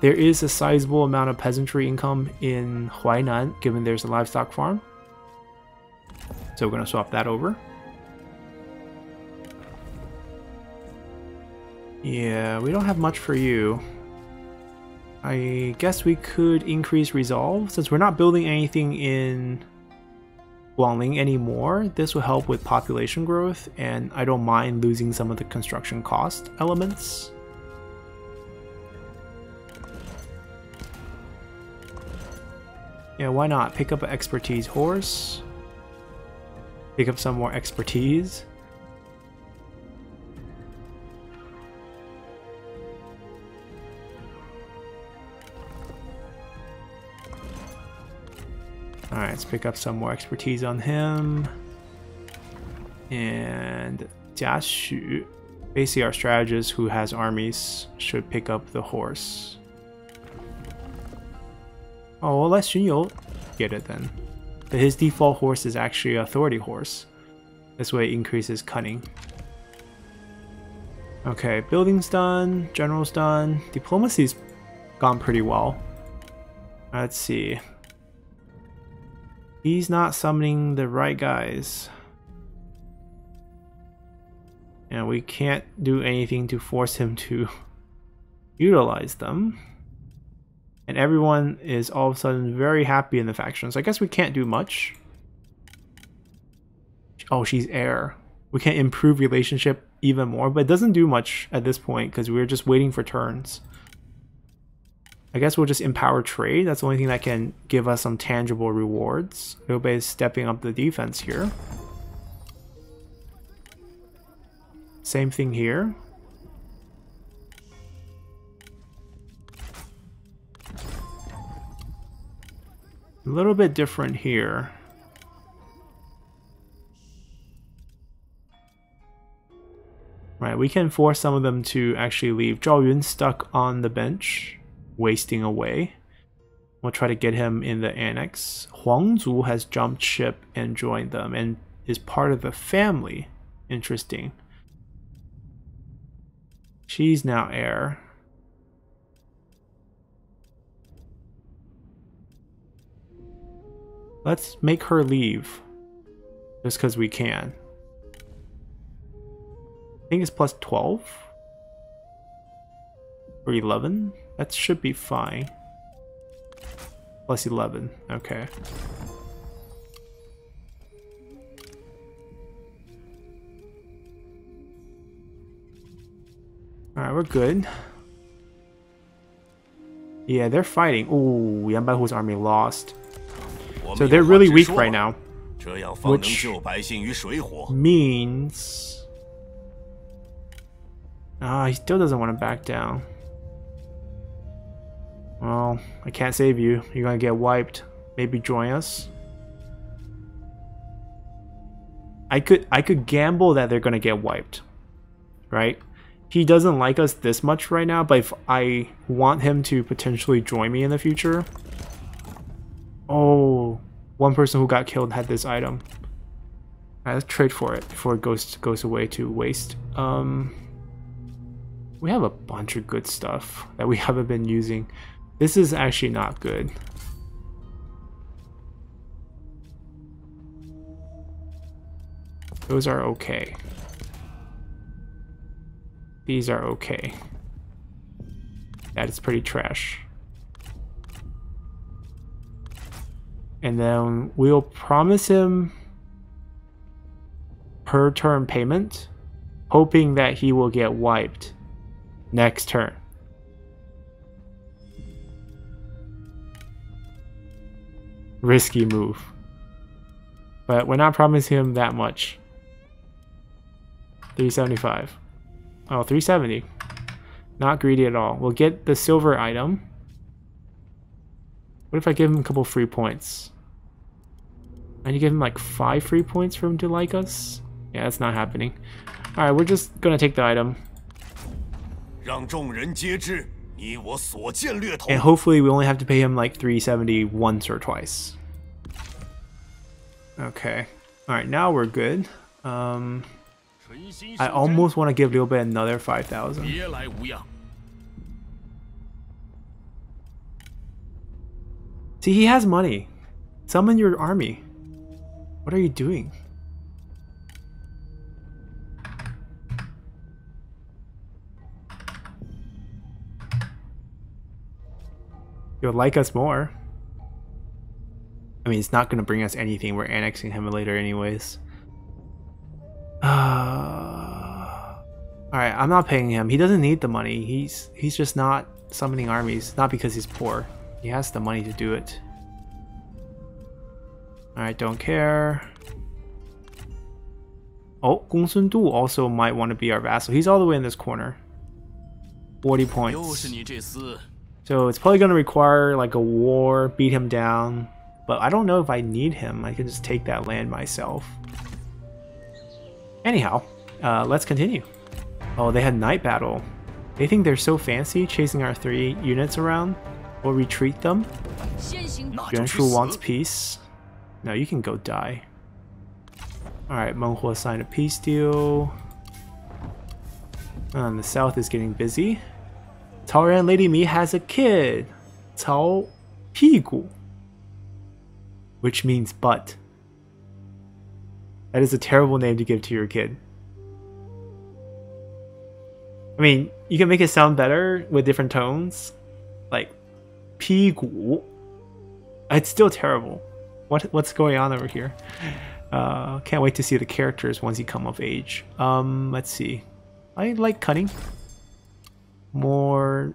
there is a sizable amount of peasantry income in Huainan, given there's a livestock farm. So we're going to swap that over. Yeah, we don't have much for you. I guess we could increase resolve. Since we're not building anything in Guangling anymore, this will help with population growth, and I don't mind losing some of the construction cost elements. Yeah, why not? Pick up an expertise horse. Pick up some more expertise. Alright, let's pick up some more expertise on him. And Jia Xu, basically our strategist who has armies, should pick up the horse. Oh, well, let Xun Yu get it then. But his default horse is actually an authority horse. This way it increases cunning. Okay, building's done, general's done. Diplomacy's gone pretty well. Let's see. He's not summoning the right guys. And we can't do anything to force him to utilize them. And everyone is all of a sudden very happy in the faction. So I guess we can't do much. Oh, she's heir. We can't improve relationship even more, but it doesn't do much at this point because we're just waiting for turns. I guess we'll just empower trade. That's the only thing that can give us some tangible rewards. Liu Bei is stepping up the defense here. Same thing here. A little bit different here. Right, we can force some of them to actually leave. Zhao Yun stuck on the bench, wasting away. We'll try to get him in the annex. Huang Zu has jumped ship and joined them and is part of the family. Interesting. She's now heir. Let's make her leave just because we can. I think it's plus 12 or 11. That should be fine. Plus 11. Okay. Alright, we're good. Yeah, they're fighting. Ooh, Yan Baihu's army lost. So they're really weak right now, which means... Ah, he still doesn't want to back down. Well, I can't save you. You're gonna get wiped. Maybe join us. I could gamble that they're gonna get wiped, right? He doesn't like us this much right now, but if I want him to potentially join me in the future... Oh, one person who got killed had this item. Alright, let's trade for it before it goes away to waste. We have a bunch of good stuff that we haven't been using. This is actually not good. Those are okay. These are okay. That is pretty trash. And then we'll promise him per turn payment, hoping that he will get wiped next turn. Risky move. But we're not promising him that much. 375. Oh, 370. Not greedy at all. We'll get the silver item. What if I give him a couple free points? I need to give him like 5 free points for him to like us? Yeah, that's not happening. Alright, we're just gonna take the item. And hopefully we only have to pay him like 370 once or twice. Okay. Alright, now we're good. I almost want to give Liu Bei another 5,000. See, he has money. Summon your army. What are you doing? You'll like us more. I mean, it's not going to bring us anything. We're annexing him later anyways. Alright, I'm not paying him. He doesn't need the money. He's just not summoning armies. Not because he's poor. He has the money to do it. Alright, don't care. Oh, Gongsun Du also might want to be our vassal. He's all the way in this corner. 40 points. So it's probably going to require like a war, beat him down. But I don't know if I need him. I can just take that land myself. Anyhow, let's continue. Oh, they had night battle. They think they're so fancy chasing our 3 units around. We'll retreat them. Yuan Shu wants peace. No, you can go die. Alright, Menghuo signed a peace deal. And the south is getting busy. Taoyuan Lady Mi has a kid. Cao Pigu. Which means butt. That is a terrible name to give to your kid. I mean, you can make it sound better with different tones. Like, Pigu. It's still terrible. What's going on over here? Can't wait to see the characters once you come of age. Let's see. I like cunning. More...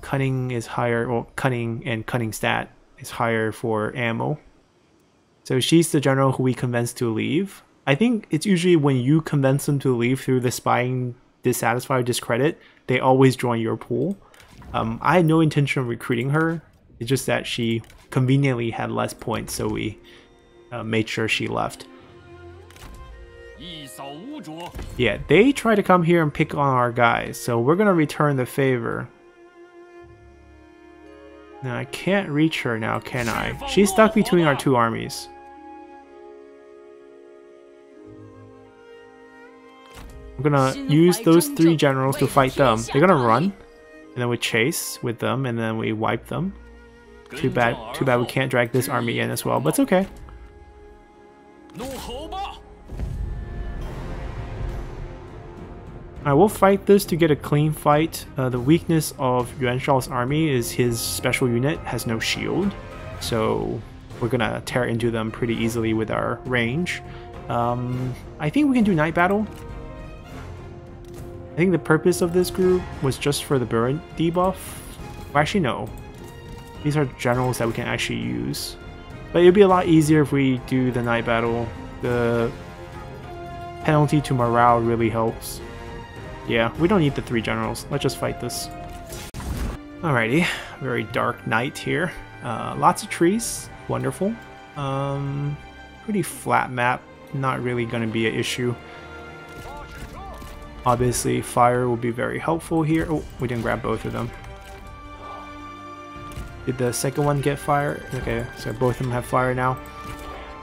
Cunning is higher. Well, cunning and cunning stat is higher for ammo. So she's the general who we convince to leave. I think it's usually when you convince them to leave through the spying, dissatisfy, or discredit, they always join your pool. I had no intention of recruiting her. It's just that she conveniently had less points, so we made sure she left. Yeah, they try to come here and pick on our guys, so we're gonna return the favor. Now I can't reach her now, can I? She's stuck between our 2 armies. I'm gonna use those 3 generals to fight them. They're gonna run, and then we chase with them, and then we wipe them. Too bad we can't drag this army in as well, but it's okay. I will fight this to get a clean fight. The weakness of Yuan Shao's army is his special unit has no shield, so we're gonna tear into them pretty easily with our range. I think we can do night battle. I think the purpose of this group was just for the burn debuff. Well, actually no, these are generals that we can actually use, but it'd be a lot easier if we do the night battle. The penalty to morale really helps. Yeah, we don't need the 3 generals. Let's just fight this. Alrighty, very dark night here. Lots of trees, wonderful. Pretty flat map, not really going to be an issue. Obviously, fire will be very helpful here. Oh, we didn't grab both of them. Did the second one get fire? Okay, so both of them have fire now.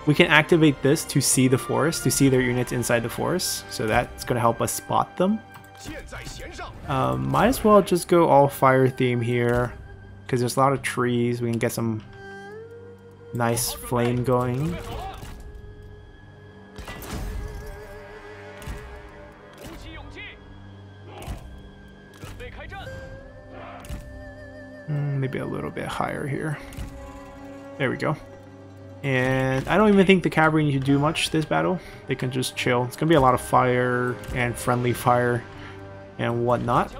We can activate this to see the forest, to see their units inside the forest. So that's going to help us spot them. Might as well just go all fire theme here, because there's a lot of trees. We can get some nice flame going. Maybe a little bit higher here. There we go. And I don't even think the cavalry need to do much this battle. They can just chill. It's going to be a lot of fire and friendly fire and whatnot.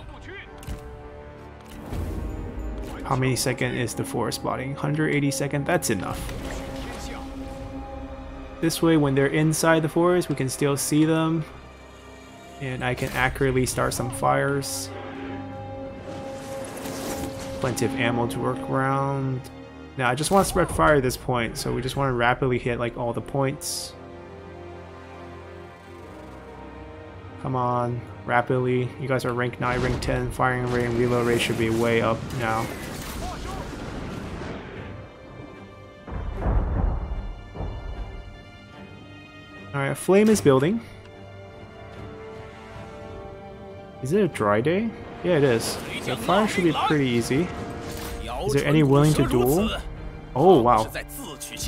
How many second is the forest plotting? 180 second. That's enough. This way, when they're inside the forest, we can still see them, and I can accurately start some fires. Plenty of ammo to work around. Now I just want to spread fire at this point, so we just want to rapidly hit like all the points. Come on, rapidly. You guys are rank 9, rank 10. Firing rate and reload rate should be way up now. Alright, flame is building. Is it a dry day? Yeah, it is. The fire should be pretty easy. Is there any willing to duel? Oh, wow.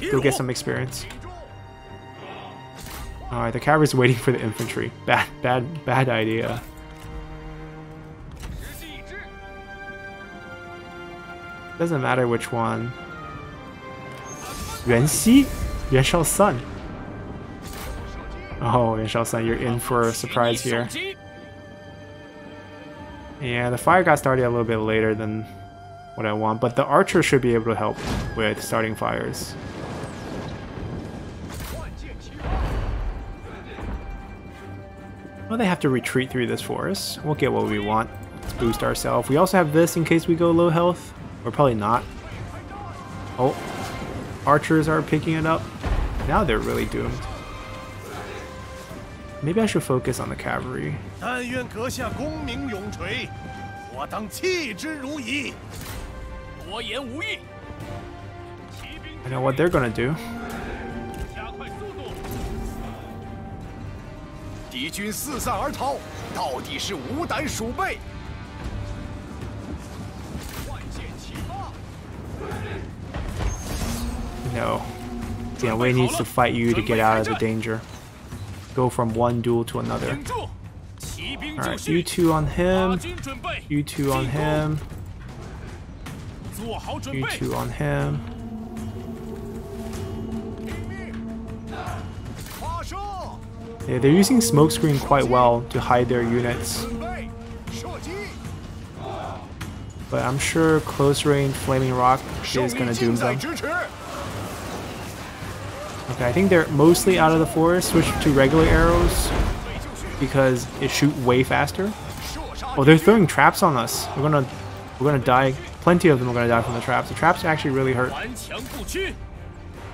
Go get some experience. Alright, the cavalry's waiting for the infantry. Bad idea. Doesn't matter which one. Yuan Xi? Yuan Shao San. Oh, Yuan Shao San, you're in for a surprise here. Yeah, the fire got started a little bit later than what I want, but the archer should be able to help with starting fires. Well, they have to retreat through this forest. We'll get what we want. Let's boost ourselves. We also have this in case we go low health. Or probably not. Oh, archers are picking it up. Now they're really doomed. Maybe I should focus on the cavalry. I know what they're gonna do. No. Jian Wei needs to fight you to get out of the danger. Go from one duel to another. Alright, you two on him. You two on him. You two on him. Yeah, they're using smokescreen quite well to hide their units. But I'm sure close range flaming rock is gonna doom them. Okay, I think they're mostly out of the forest. Switch to regular arrows because it shoots way faster. Oh, they're throwing traps on us. We're gonna die. Plenty of them are gonna die from the traps. The traps actually really hurt.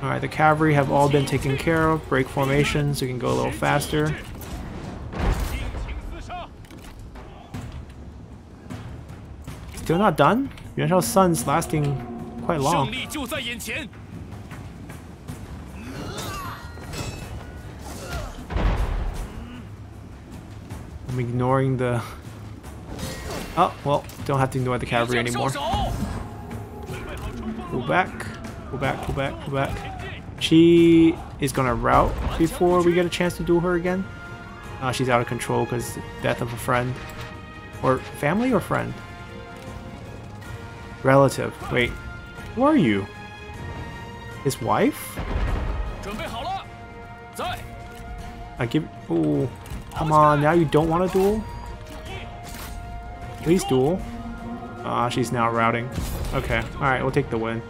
Alright, the cavalry have all been taken care of. Break formation so you can go a little faster. Still not done? Yuan Shao's sun's lasting quite long. I'm ignoring the... Oh, well, don't have to ignore the cavalry anymore. Pull back. Go back, go back, go back. She is gonna rout before we get a chance to duel her again. She's out of control because death of a friend. Or family or friend? Relative. Wait, who are you? His wife? I give... Oh, come on, now you don't want to duel? Please duel. She's now routing. Okay, alright, we'll take the win.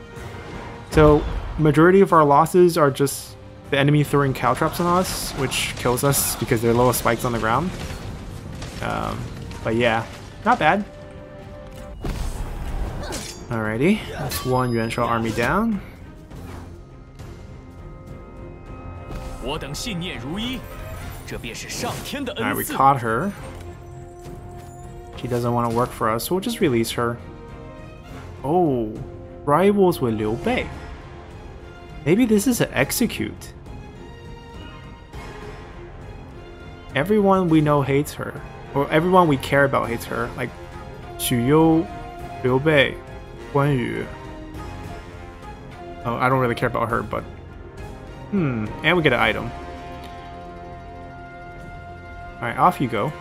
So, majority of our losses are just the enemy throwing cow traps on us, which kills us because they're little spikes on the ground. But yeah, not bad. Alrighty, that's one Yuan Shao army down. Alright, we caught her. She doesn't want to work for us, so we'll just release her. Oh, rivals with Liu Bei. Maybe this is an execute. Everyone we know hates her. Or everyone we care about hates her. Like Xu Yu, Liu Bei, Guan Yu. Oh, I don't really care about her, but... and we get an item. Alright, off you go.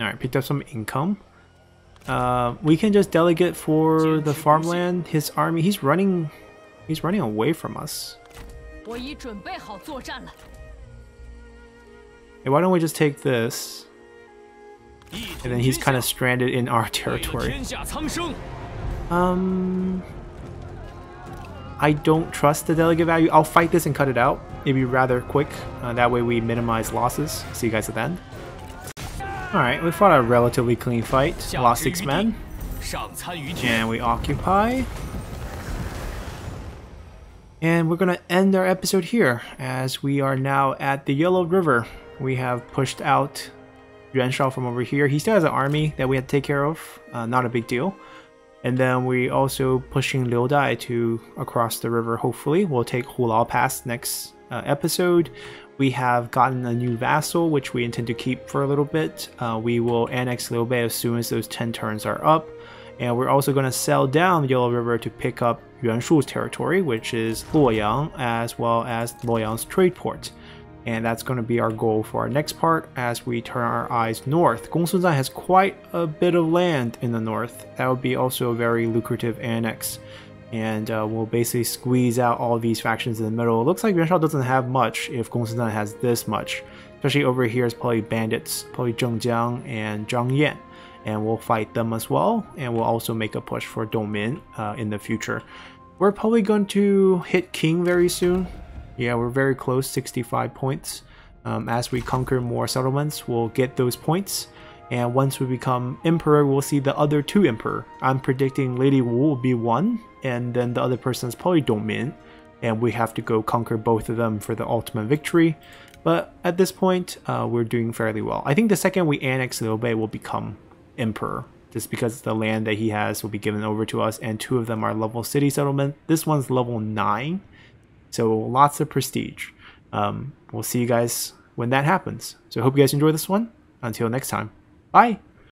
Alright, picked up some income. We can just delegate for the farmland. His army, he's running away from us. Hey, why don't we just take this? And then he's kind of stranded in our territory. I don't trust the delegate value. I'll fight this and cut it out. It'd be rather quick. That way we minimize losses. See you guys at the end. Alright, we fought a relatively clean fight. Lost 6 men. And we occupy. And we're going to end our episode here, as we are now at the Yellow River. We have pushed out Yuan Shao from over here. He still has an army that we had to take care of. Not a big deal. And then we also pushing Liu Dai to across the river, hopefully. We'll take Hulao Pass next episode. We have gotten a new vassal, which we intend to keep for a little bit. We will annex Liu Bei as soon as those 10 turns are up. And we're also going to sail down the Yellow River to pick up Yuan Shu's territory, which is Luoyang, as well as Luoyang's trade port. And that's going to be our goal for our next part as we turn our eyes north. Gongsun Zan has quite a bit of land in the north. That would be also a very lucrative annex. And we'll basically squeeze out all these factions in the middle. It looks like Yuan Shao doesn't have much if Gongsun Zan has this much. Especially over here is probably bandits, probably Zhengjiang and Zhang Yan. And we'll fight them as well. And we'll also make a push for Dongmin in the future. We're probably going to hit King very soon. Yeah, we're very close, 65 points. As we conquer more settlements, we'll get those points. And once we become emperor, we'll see the other 2 emperor. I'm predicting Lady Wu will be 1, and then the other person is probably Dongmin. And we have to go conquer both of them for the ultimate victory. But at this point, we're doing fairly well. I think the second we annex Liu Bei will become emperor. Just because the land that he has will be given over to us, and 2 of them are level city settlement. This one's level 9. So lots of prestige. We'll see you guys when that happens. So I hope you guys enjoy this one. Until next time. Bye!